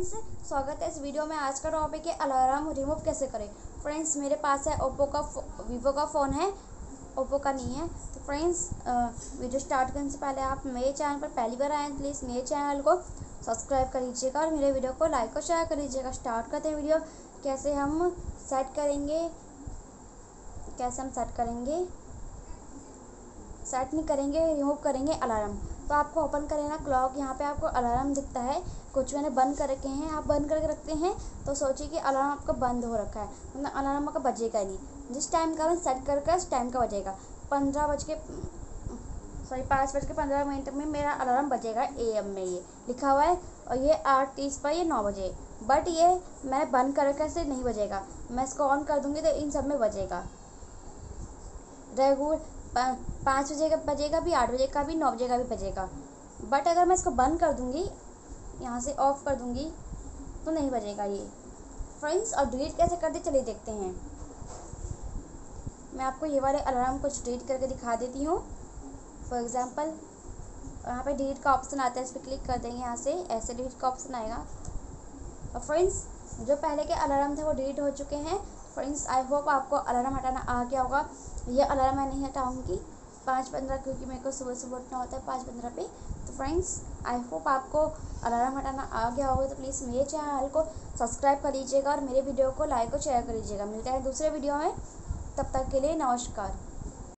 Friends स्वागत है इस वीडियो में। आज का टॉपिक है अलार्म रिमूव कैसे करें। फ्रेंड्स मेरे पास है वीवो का फ़ोन है, ओप्पो का नहीं है। तो फ्रेंड्स वीडियो स्टार्ट करने से पहले आप मेरे चैनल पर पहली बार आए प्लीज़ मेरे चैनल को सब्सक्राइब कर लीजिएगा और मेरे वीडियो को लाइक और शेयर कर लीजिएगा। स्टार्ट करते हैं वीडियो। कैसे हम सेट करेंगे सेट नहीं करेंगे, रिमूव करेंगे अलार्म। तो आपको ओपन करें ना क्लॉक, यहाँ पे आपको अलार्म दिखता है। कुछ मैंने बंद कर रखे हैं, आप बंद करके रखते हैं तो सोचिए कि अलार्म आपका बंद हो रखा है, मतलब अलार्म आपका बजेगा नहीं। जिस टाइम का सेट करके उस टाइम का बजेगा। 5:15 में मेरा अलार्म बजेगा AM में, ये लिखा हुआ है। और ये 8:30 पर ये 9 बजे, बट ये मैं बंद कर रखा से नहीं बजेगा। मैं इसको ऑन कर दूँगी तो इन सब में बजेगा। रेगुलर 5 बजे का बजेगा भी, 8 बजे का भी, 9 बजे का भी बजेगा। बट अगर मैं इसको बंद कर दूँगी, यहाँ से ऑफ कर दूँगी तो नहीं बजेगा ये फ्रेंड्स। और डिलीट कैसे करते चलिए देखते हैं। मैं आपको ये वाले अलार्म कुछ डिलीट करके दिखा देती हूँ। फॉर एग्ज़ाम्पल यहाँ पे डिलीट का ऑप्शन आता है, इस पर क्लिक कर देंगे, यहाँ से ऐसे डिलीट का ऑप्शन आएगा। और फ्रेंड्स जो पहले के अलार्म थे वो डिलीट हो चुके हैं। फ्रेंड्स आई होप आपको अलार्म हटाना आ गया होगा। ये अलार्म मैं नहीं हटाऊंगी 5:15, क्योंकि मेरे को सुबह सुबह उठना होता है 5:15 पे। तो फ्रेंड्स आई होप आपको अलार्म हटाना आ गया होगा। तो प्लीज़ मेरे चैनल को सब्सक्राइब कर लीजिएगा और मेरे वीडियो को लाइक और शेयर कर लीजिएगा। मिलते हैं दूसरे वीडियो में, तब तक के लिए नमस्कार।